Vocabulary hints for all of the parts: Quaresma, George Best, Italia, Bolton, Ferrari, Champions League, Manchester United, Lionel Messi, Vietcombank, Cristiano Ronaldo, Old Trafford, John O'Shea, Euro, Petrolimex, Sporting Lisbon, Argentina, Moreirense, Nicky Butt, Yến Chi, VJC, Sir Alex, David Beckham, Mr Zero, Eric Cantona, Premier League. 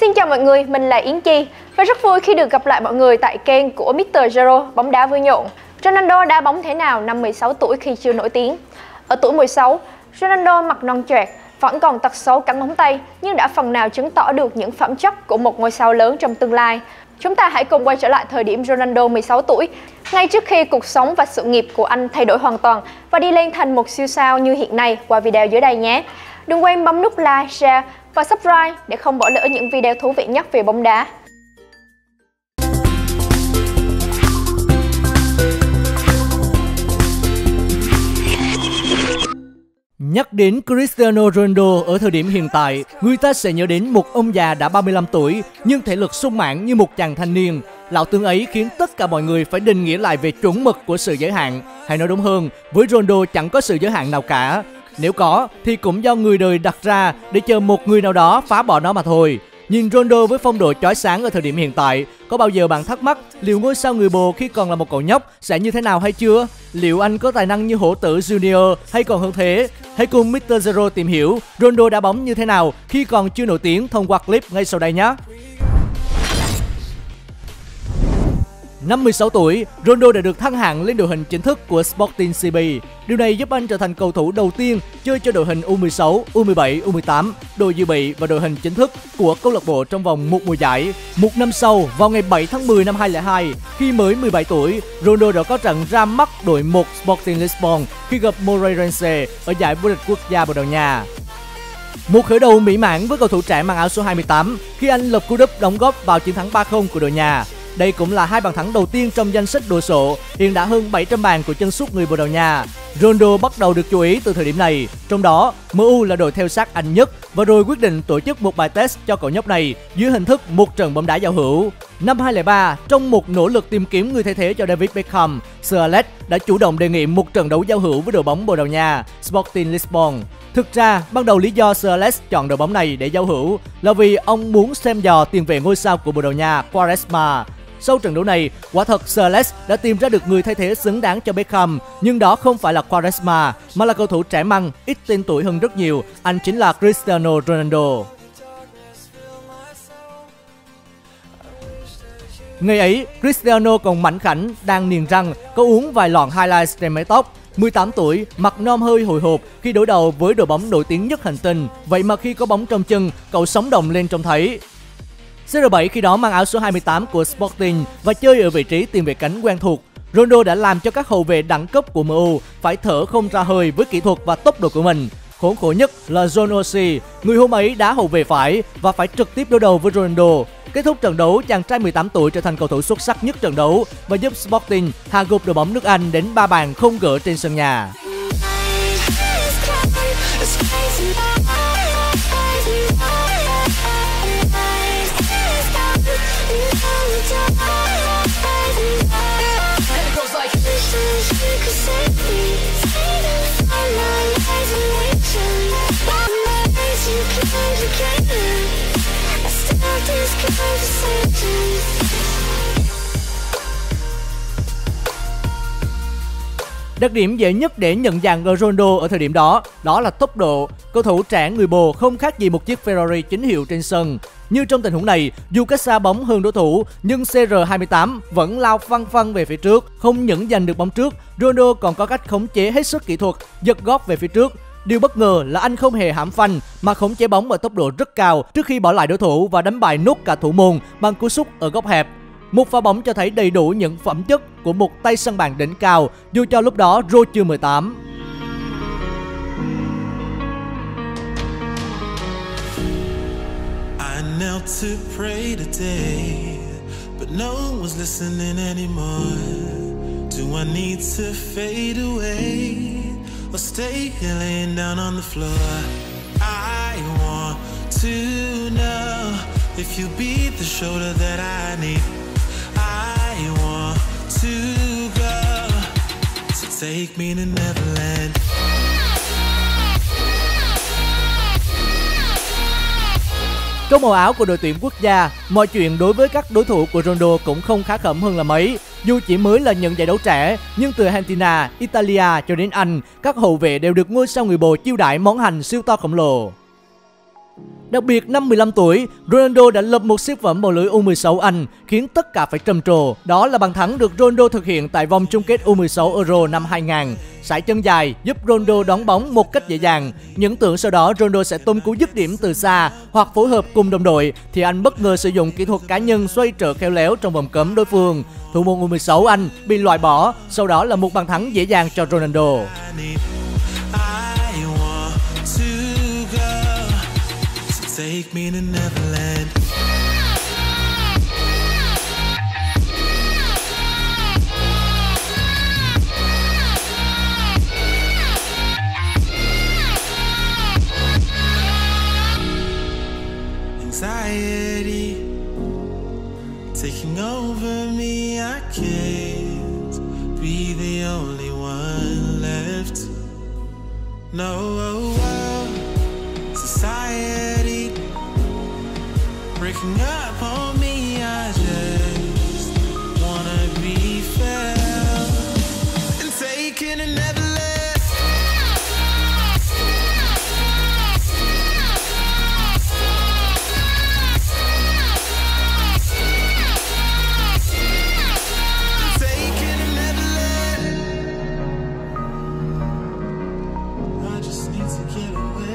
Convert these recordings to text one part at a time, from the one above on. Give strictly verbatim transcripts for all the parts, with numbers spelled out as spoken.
Xin chào mọi người, mình là Yến Chi và rất vui khi được gặp lại mọi người tại kênh của Mr Zero bóng đá vui nhộn. Ronaldo đá bóng thế nào năm mười sáu tuổi khi chưa nổi tiếng? Ở tuổi mười sáu, Ronaldo mặt non choẹt, vẫn còn tật xấu cắn móng tay nhưng đã phần nào chứng tỏ được những phẩm chất của một ngôi sao lớn trong tương lai. Chúng ta hãy cùng quay trở lại thời điểm Ronaldo mười sáu tuổi, ngay trước khi cuộc sống và sự nghiệp của anh thay đổi hoàn toàn và đi lên thành một siêu sao như hiện nay qua video dưới đây nhé. Đừng quên bấm nút like, share và subscribe để không bỏ lỡ những video thú vị nhất về bóng đá. Nhắc đến Cristiano Ronaldo ở thời điểm hiện tại, người ta sẽ nhớ đến một ông già đã ba mươi lăm tuổi nhưng thể lực sung mãn như một chàng thanh niên. Lão tướng ấy khiến tất cả mọi người phải định nghĩa lại về chuẩn mực của sự giới hạn. Hay nói đúng hơn, với Ronaldo chẳng có sự giới hạn nào cả. Nếu có thì cũng do người đời đặt ra để chờ một người nào đó phá bỏ nó mà thôi. Nhìn Ronaldo với phong độ chói sáng ở thời điểm hiện tại, có bao giờ bạn thắc mắc liệu ngôi sao người bồ khi còn là một cậu nhóc sẽ như thế nào hay chưa? Liệu anh có tài năng như hổ tử Junior hay còn hơn thế? Hãy cùng Mr Zero tìm hiểu Ronaldo đá bóng như thế nào khi còn chưa nổi tiếng thông qua clip ngay sau đây nhé. Năm mười sáu tuổi, Ronaldo đã được thăng hạng lên đội hình chính thức của Sporting Lisbon. Điều này giúp anh trở thành cầu thủ đầu tiên chơi cho đội hình U mười sáu, U mười bảy, U mười tám, đội dự bị và đội hình chính thức của câu lạc bộ trong vòng một mùa giải. Một năm sau, vào ngày bảy tháng mười năm hai nghìn không trăm lẻ hai, khi mới mười bảy tuổi, Ronaldo đã có trận ra mắt đội một Sporting Lisbon khi gặp Moreirense ở giải vô địch quốc gia Bồ Đào Nha. Một khởi đầu mỹ mãn với cầu thủ trẻ mang áo số hai mươi tám khi anh lập cú đúp đóng góp vào chiến thắng ba không của đội nhà. Đây cũng là hai bàn thắng đầu tiên trong danh sách đồ sộ, hiện đã hơn bảy trăm bàn của chân sút người Bồ Đào Nha. Ronaldo bắt đầu được chú ý từ thời điểm này, trong đó em u là đội theo sát anh nhất và rồi quyết định tổ chức một bài test cho cậu nhóc này dưới hình thức một trận bóng đá giao hữu. Năm hai nghìn không trăm lẻ ba, trong một nỗ lực tìm kiếm người thay thế cho David Beckham, Sir Alex đã chủ động đề nghị một trận đấu giao hữu với đội bóng Bồ Đào Nha, Sporting Lisbon. Thực ra, ban đầu lý do Sir Alex chọn đội bóng này để giao hữu là vì ông muốn xem dò tiền vệ ngôi sao của Bồ Đào Nha, Quaresma. Sau trận đấu này, quả thật Sir Alex đã tìm ra được người thay thế xứng đáng cho Beckham, nhưng đó không phải là Quaresma mà là cầu thủ trẻ măng, ít tên tuổi hơn rất nhiều, anh chính là Cristiano Ronaldo. Ngày ấy, Cristiano còn mảnh khảnh, đang niềng răng, có uống vài lon highlights trên mái tóc. mười tám tuổi, mặt nom hơi hồi hộp khi đối đầu với đội bóng nổi tiếng nhất hành tinh, vậy mà khi có bóng trong chân, cậu sống động lên trông thấy. xê rờ bảy khi đó mang áo số hai mươi tám của Sporting và chơi ở vị trí tiền vệ cánh quen thuộc. Ronaldo đã làm cho các hậu vệ đẳng cấp của em u phải thở không ra hơi với kỹ thuật và tốc độ của mình. Khốn khổ nhất là John O'Shea, người hôm ấy đá hậu vệ phải và phải trực tiếp đối đầu với Ronaldo. Kết thúc trận đấu, chàng trai mười tám tuổi trở thành cầu thủ xuất sắc nhất trận đấu và giúp Sporting hạ gục đội bóng nước Anh đến ba bàn không gỡ trên sân nhà. Đặc điểm dễ nhất để nhận dạng Ronaldo ở thời điểm đó, đó là tốc độ. Cầu thủ trẻ người Bồ không khác gì một chiếc Ferrari chính hiệu trên sân. Như trong tình huống này, dù cách xa bóng hơn đối thủ, nhưng xê rờ hai mươi tám vẫn lao phăng phăng về phía trước. Không những giành được bóng trước, Ronaldo còn có cách khống chế hết sức kỹ thuật, giật gót về phía trước. Điều bất ngờ là anh không hề hãm phanh mà khống chế bóng ở tốc độ rất cao trước khi bỏ lại đối thủ và đánh bại nốt cả thủ môn bằng cú sút ở góc hẹp. Một pha bóng cho thấy đầy đủ những phẩm chất của một tay sân bàn đỉnh cao dù cho lúc đó Ronaldo chưa mười tám. Or stay here laying down on the floor. I want to know if you'll be the shoulder that I need. I want to go, so take me to Neverland. Trong màu áo của đội tuyển quốc gia, mọi chuyện đối với các đối thủ của Ronaldo cũng không khá khẩm hơn là mấy. Dù chỉ mới là nhận giải đấu trẻ, nhưng từ Argentina, Italia cho đến Anh, các hậu vệ đều được ngôi sao người Bồ chiêu đãi món hành siêu to khổng lồ. Đặc biệt, năm mười lăm tuổi, Ronaldo đã lập một siết phẩm vào lưới U mười sáu Anh, khiến tất cả phải trầm trồ. Đó là bàn thắng được Ronaldo thực hiện tại vòng chung kết U mười sáu Euro năm hai không không không. Sải chân dài giúp Ronaldo đón bóng một cách dễ dàng. Những tưởng sau đó Ronaldo sẽ tung cú dứt điểm từ xa hoặc phối hợp cùng đồng đội, thì anh bất ngờ sử dụng kỹ thuật cá nhân xoay trở khéo léo trong vòng cấm đối phương. Thủ môn U mười sáu Anh bị loại bỏ, sau đó là một bàn thắng dễ dàng cho Ronaldo. Take me to Neverland. Anxiety taking over me, I can't be the only one left. No, society breaking up on me, I just wanna be felt and taken and never left. Taken and never left. I just need to get away.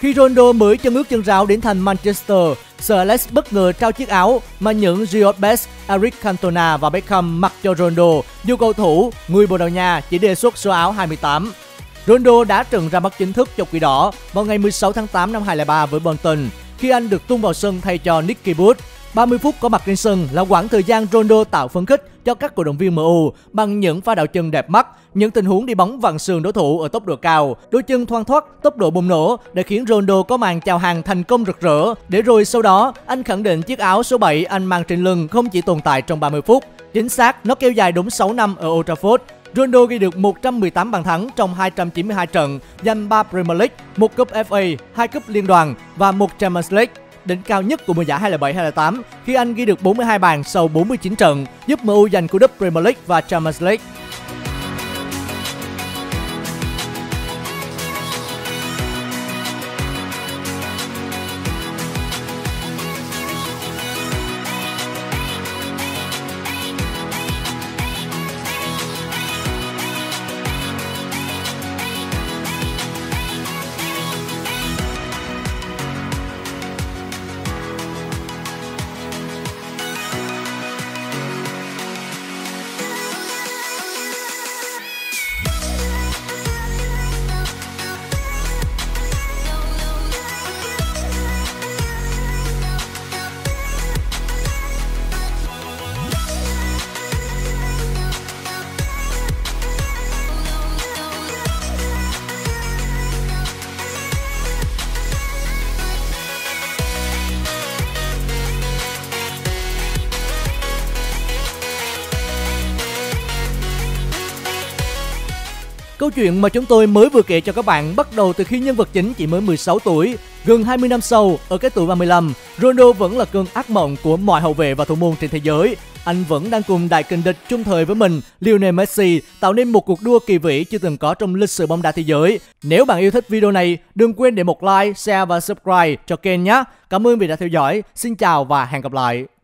Khi Ronaldo mới chân ướt chân ráo đến thành Manchester, Sir Alex bất ngờ trao chiếc áo mà những George Best, Eric Cantona và Beckham mặc cho Ronaldo, dù cầu thủ người Bồ Đào Nha chỉ đề xuất số áo hai mươi tám. Ronaldo đã trừng ra mắt chính thức cho quỷ đỏ vào ngày mười sáu tháng tám năm hai không không ba với Bolton, khi anh được tung vào sân thay cho Nicky Butt. ba mươi phút có mặt trên sân là quãng thời gian Ronaldo tạo phấn khích cho các cổ động viên em u bằng những pha đảo chân đẹp mắt, những tình huống đi bóng vặn sườn đối thủ ở tốc độ cao, đôi chân thoăn thoắt, tốc độ bùng nổ để khiến Ronaldo có màn chào hàng thành công rực rỡ. Để rồi sau đó, anh khẳng định chiếc áo số bảy anh mang trên lưng không chỉ tồn tại trong ba mươi phút, chính xác nó kéo dài đúng sáu năm ở Old Trafford. Ronaldo ghi được một trăm mười tám bàn thắng trong hai trăm chín mươi hai trận, giành ba Premier League, một cúp ép a, hai cúp liên đoàn và một Champions League. Đỉnh cao nhất của mùa giải hai không không bảy hai không không tám khi anh ghi được bốn mươi hai bàn sau bốn mươi chín trận, giúp em u giành cú đúp Premier League và Champions League. Câu chuyện mà chúng tôi mới vừa kể cho các bạn bắt đầu từ khi nhân vật chính chỉ mới mười sáu tuổi. Gần hai mươi năm sau, ở cái tuổi ba mươi lăm, Ronaldo vẫn là cơn ác mộng của mọi hậu vệ và thủ môn trên thế giới. Anh vẫn đang cùng đại kình địch chung thời với mình, Lionel Messi, tạo nên một cuộc đua kỳ vĩ chưa từng có trong lịch sử bóng đá thế giới. Nếu bạn yêu thích video này, đừng quên để một like, share và subscribe cho kênh nhé. Cảm ơn vì đã theo dõi. Xin chào và hẹn gặp lại.